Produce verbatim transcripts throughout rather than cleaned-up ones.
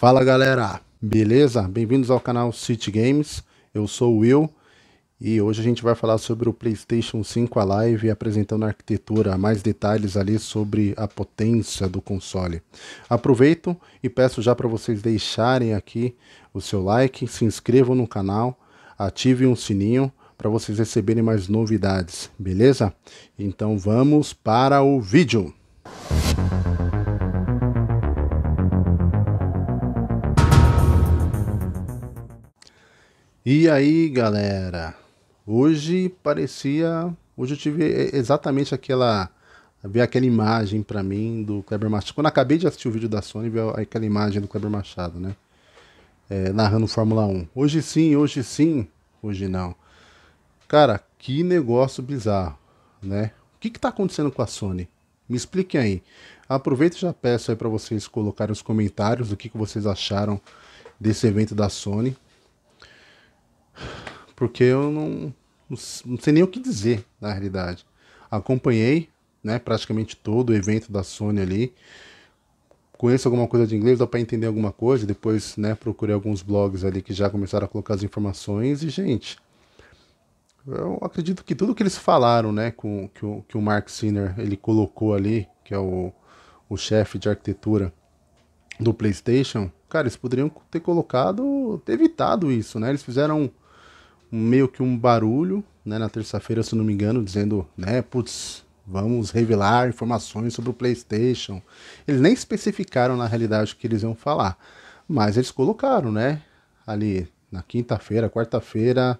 Fala galera, beleza? Bem-vindos ao canal City Games, eu sou o Will e hoje a gente vai falar sobre o PlayStation cinco a live, apresentando a arquitetura, mais detalhes ali sobre a potência do console. Aproveito e peço já para vocês deixarem aqui o seu like, se inscrevam no canal, ativem o sininho para vocês receberem mais novidades, beleza? Então vamos para o vídeo! E aí galera, hoje parecia, hoje eu tive exatamente aquela, ver aquela imagem pra mim do Kleber Machado, quando eu acabei de assistir o vídeo da Sony, ver aquela imagem do Kleber Machado, né, é, narrando Fórmula um, hoje sim, hoje sim, hoje não, cara, que negócio bizarro, né, o que que tá acontecendo com a Sony? Me expliquem aí, aproveito e já peço aí pra vocês colocarem os comentários, o que que vocês acharam desse evento da Sony, porque eu não, não sei nem o que dizer, na realidade. Acompanhei, né, praticamente todo o evento da Sony ali. Conheço alguma coisa de inglês, dá para entender alguma coisa. Depois, né, procurei alguns blogs ali que já começaram a colocar as informações. E, gente, eu acredito que tudo que eles falaram, né, com, que, o, que o Mark Cerny, ele colocou ali, que é o, o chefe de arquitetura do PlayStation, cara, eles poderiam ter colocado, ter evitado isso, né? Eles fizeram meio que um barulho, né, na terça-feira, se não me engano, dizendo, né, putz, vamos revelar informações sobre o PlayStation. Eles nem especificaram na realidade o que eles iam falar, mas eles colocaram, né, ali na quinta-feira, quarta-feira,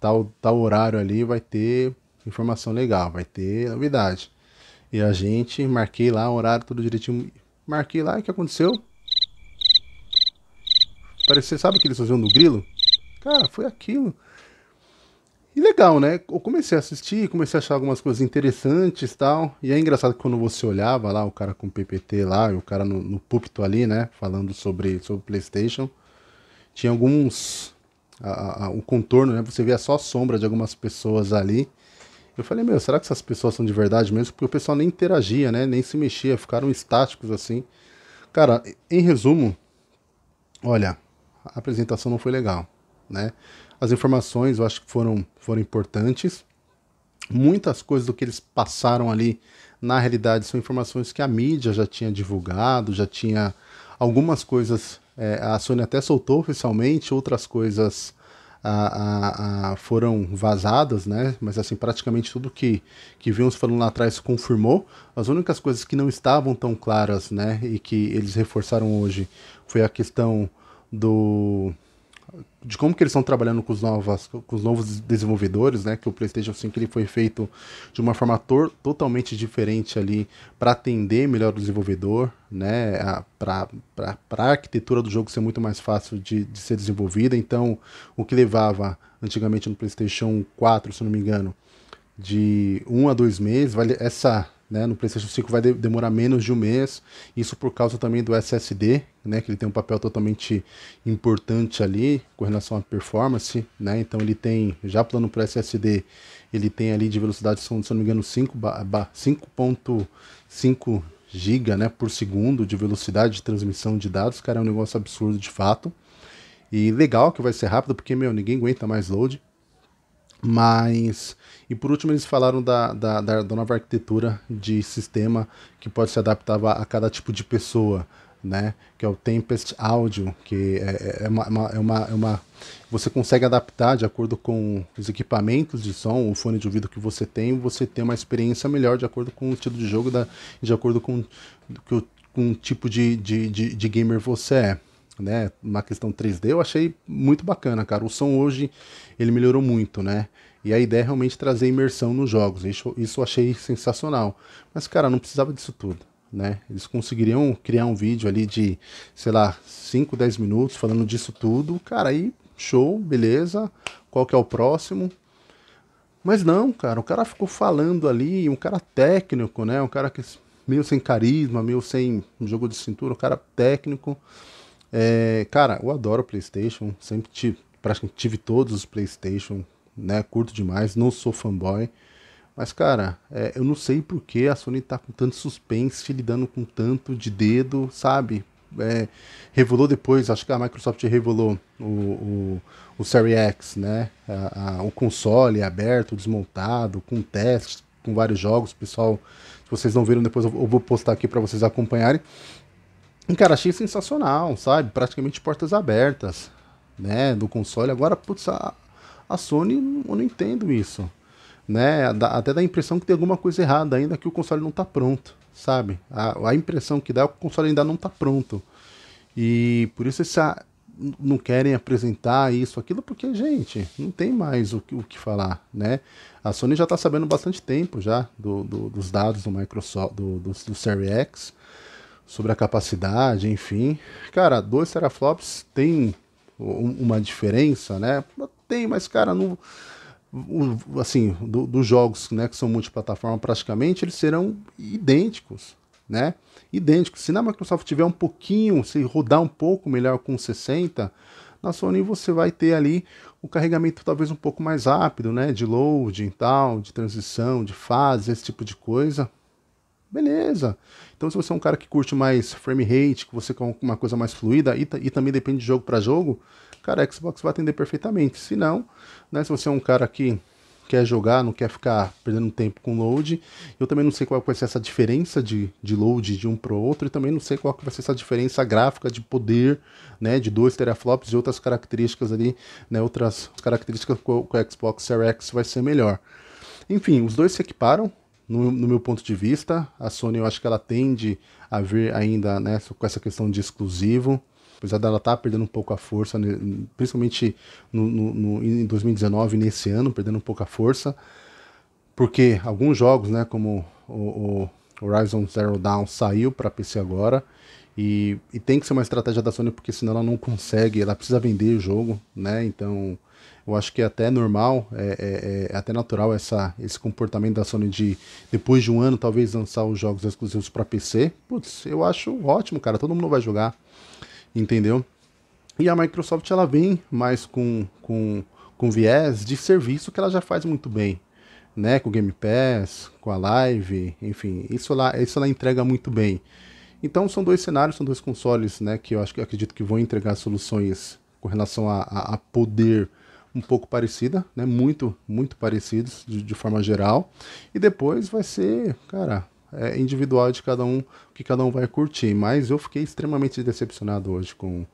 tal, tal horário ali vai ter informação legal, vai ter novidade. E a gente, marquei lá o horário, tudo direitinho, marquei lá, e o que aconteceu? Parecia, sabe aquele sonzinho do grilo? Cara, foi aquilo. E legal, né? Eu comecei a assistir, comecei a achar algumas coisas interessantes e tal. E é engraçado que quando você olhava lá, o cara com P P T lá, e o cara no, no púlpito ali, né? Falando sobre o PlayStation. Tinha alguns... A, a, o contorno, né? Você via só a sombra de algumas pessoas ali. Eu falei, meu, será que essas pessoas são de verdade mesmo? Porque o pessoal nem interagia, né? Nem se mexia, ficaram estáticos assim. Cara, em resumo, olha, a apresentação não foi legal, né? As informações eu acho que foram, foram importantes. Muitas coisas do que eles passaram ali, na realidade, são informações que a mídia já tinha divulgado, já tinha algumas coisas, é, a Sony até soltou oficialmente, outras coisas a, a, a foram vazadas, né? Mas assim, praticamente tudo que, que vimos falando lá atrás confirmou. As únicas coisas que não estavam tão claras, né, e que eles reforçaram hoje foi a questão do... de como que eles estão trabalhando com os, novas, com os novos desenvolvedores, né? Que o PlayStation cinco ele foi feito de uma forma to totalmente diferente ali para atender melhor o desenvolvedor, né? Para a arquitetura do jogo ser muito mais fácil de, de ser desenvolvida. Então, o que levava antigamente no PlayStation quatro, se não me engano, de um a dois meses, vale essa... Né, no PlayStation cinco vai de demorar menos de um mês, isso por causa também do S S D, né, que ele tem um papel totalmente importante ali com relação à performance, né, então ele tem, já plano para o S S D, ele tem ali de velocidade, se não me engano, cinco ponto cinco giga, né, por segundo de velocidade de transmissão de dados, cara, é um negócio absurdo de fato, e legal que vai ser rápido, porque, meu, ninguém aguenta mais load. Mas, e por último eles falaram da, da, da, da nova arquitetura de sistema que pode se adaptar a cada tipo de pessoa, né, que é o Tempest Audio, que é, é, uma, é, uma, é uma, você consegue adaptar de acordo com os equipamentos de som, o fone de ouvido que você tem, você tem uma experiência melhor de acordo com o estilo de jogo, da, de acordo com, com, com o tipo de, de, de, de gamer você é. Né, uma questão três D, eu achei muito bacana, cara. O som hoje, ele melhorou muito, né? E a ideia é realmente trazer imersão nos jogos. Isso, isso eu achei sensacional. Mas, cara, não precisava disso tudo, né? Eles conseguiriam criar um vídeo ali de, sei lá, cinco, dez minutos falando disso tudo. Cara, aí, show, beleza. Qual que é o próximo? Mas não, cara, o cara ficou falando ali, um cara técnico, né? Um cara que meio sem carisma, meio sem jogo de cintura, um cara técnico... É, cara, eu adoro o PlayStation, sempre tive, praticamente tive todos os PlayStation, né, curto demais, não sou fanboy, mas cara, é, eu não sei por que a Sony tá com tanto suspense, lidando com tanto de dedo, sabe, é, revelou depois, acho que a Microsoft revelou o, o, o Series X, né? A, a, o console aberto, desmontado, com testes, com vários jogos. Pessoal, se vocês não viram, depois eu, eu vou postar aqui para vocês acompanharem. E, cara, achei sensacional, sabe? Praticamente portas abertas, né? Do console. Agora, putz, a, a Sony, eu não entendo isso, né? Dá, até dá a impressão que tem alguma coisa errada ainda, que o console não tá pronto, sabe? A, a impressão que dá é que o console ainda não tá pronto. E por isso essa, não querem apresentar isso, aquilo, porque, gente, não tem mais o, o que falar, né? A Sony já tá sabendo bastante tempo já do, do, dos dados do Microsoft, do, do, do Series X, sobre a capacidade, enfim. Cara, dois teraflops tem uma diferença, né? Tem, mas, cara, não... O, assim, do, dos jogos, né, que são multiplataforma, praticamente, eles serão idênticos, né? Idênticos. Se na Microsoft tiver um pouquinho, se rodar um pouco melhor com sessenta, na Sony você vai ter ali o carregamento talvez um pouco mais rápido, né? De loading e tal, de transição, de fase, esse tipo de coisa. Beleza. Então, se você é um cara que curte mais frame rate, que você quer uma coisa mais fluida, e, e também depende de jogo para jogo, cara, a Xbox vai atender perfeitamente. Se não, né, se você é um cara que quer jogar, não quer ficar perdendo tempo com load, eu também não sei qual vai ser essa diferença de, de load de um para o outro, e também não sei qual que vai ser essa diferença gráfica de poder, né, de dois teraflops e outras características ali, né, outras características que o Xbox Series X vai ser melhor. Enfim, os dois se equiparam. No, no meu ponto de vista, a Sony, eu acho que ela tende a vir ainda, né, com essa questão de exclusivo, apesar dela estar tá perdendo um pouco a força, principalmente no, no, no, em dois mil e dezenove, nesse ano, perdendo um pouco a força, porque alguns jogos, né, como o, o Horizon Zero Dawn saiu para P C agora, e, e tem que ser uma estratégia da Sony, porque senão ela não consegue, ela precisa vender o jogo, né, então... Eu acho que é até normal, é, é, é até natural essa, esse comportamento da Sony de, depois de um ano, talvez lançar os jogos exclusivos para P C. Putz, eu acho ótimo, cara, todo mundo vai jogar, entendeu? E a Microsoft, ela vem mais com, com, com viés de serviço que ela já faz muito bem, né? Com o Game Pass, com a Live, enfim, isso ela, isso ela entrega muito bem. Então são dois cenários, são dois consoles, né? Que eu acho, eu acredito que vão entregar soluções com relação a, a, a poder... um pouco parecida, né, muito, muito parecidos de, de forma geral, e depois vai ser, cara, é individual de cada um, que cada um vai curtir, mas eu fiquei extremamente decepcionado hoje com,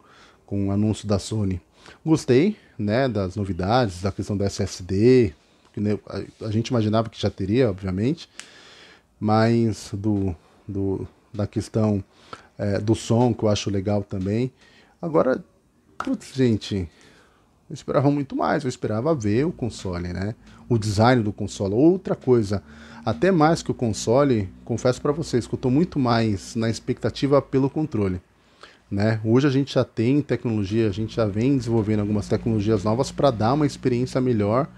com o anúncio da Sony. Gostei, né, das novidades, da questão da S S D, que, né, a, a gente imaginava que já teria, obviamente, mas do, do, da questão é, do som, que eu acho legal também. Agora, putz, gente... Eu esperava muito mais, eu esperava ver o console, né? O design do console. Outra coisa, até mais que o console, confesso para vocês que eu tô muito mais na expectativa pelo controle, né? Hoje a gente já tem tecnologia, a gente já vem desenvolvendo algumas tecnologias novas para dar uma experiência melhor,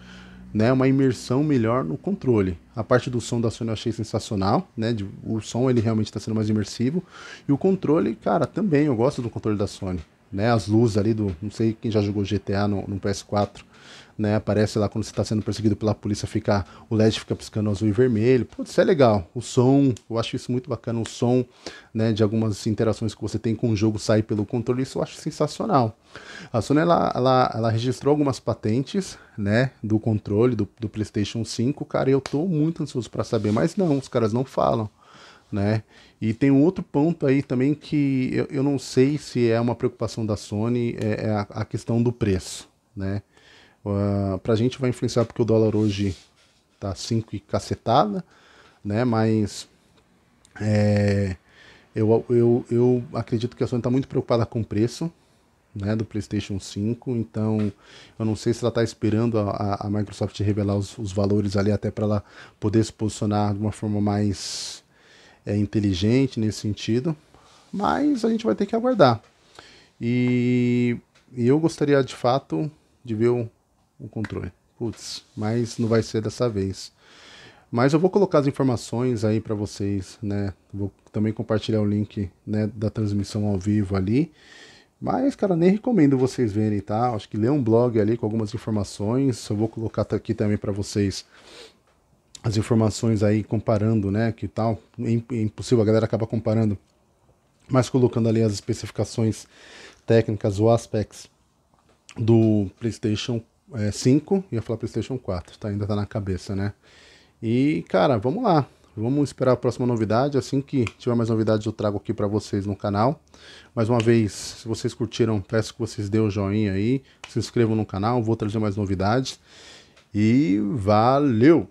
né? Uma imersão melhor no controle. A parte do som da Sony eu achei sensacional, né? O som, ele realmente tá sendo mais imersivo. E o controle, cara, também, eu gosto do controle da Sony. Né, as luzes ali do... Não sei quem já jogou G T A no, no P S quatro, né? Aparece lá quando você está sendo perseguido pela polícia, fica, o L E D fica piscando azul e vermelho. Putz, isso é legal. O som, eu acho isso muito bacana. O som, né, de algumas interações que você tem com o jogo sai pelo controle. Isso eu acho sensacional. A Sony, ela, ela, ela registrou algumas patentes, né, do controle do, do PlayStation cinco. Cara, eu tô muito ansioso para saber. Mas não, os caras não falam. Né? E tem um outro ponto aí também que eu, eu não sei se é uma preocupação da Sony, é, é a, a questão do preço, né? Uh, pra gente vai influenciar porque o dólar hoje tá cinco e cacetada, né? Mas é, eu, eu, eu acredito que a Sony tá muito preocupada com o preço, né, do PlayStation cinco, então eu não sei se ela está esperando a, a Microsoft revelar os, os valores ali até para ela poder se posicionar de uma forma mais... é inteligente nesse sentido, mas a gente vai ter que aguardar. E, e eu gostaria de fato de ver o, o controle. Putz, mas não vai ser dessa vez. Mas eu vou colocar as informações aí para vocês, né? Vou também compartilhar o link, né, da transmissão ao vivo ali. Mas, cara, nem recomendo vocês verem, tá? Acho que lê um blog ali com algumas informações. Eu vou colocar aqui também para vocês as informações aí comparando, né, que tal, é impossível, a galera acaba comparando mas colocando ali as especificações técnicas ou aspects do PlayStation é, cinco, ia falar PlayStation quatro, tá, ainda tá na cabeça, né? E, cara, vamos lá, vamos esperar a próxima novidade. Assim que tiver mais novidades eu trago aqui pra vocês no canal. Mais uma vez, se vocês curtiram, peço que vocês dêem o joinha aí, se inscrevam no canal, vou trazer mais novidades. E valeu!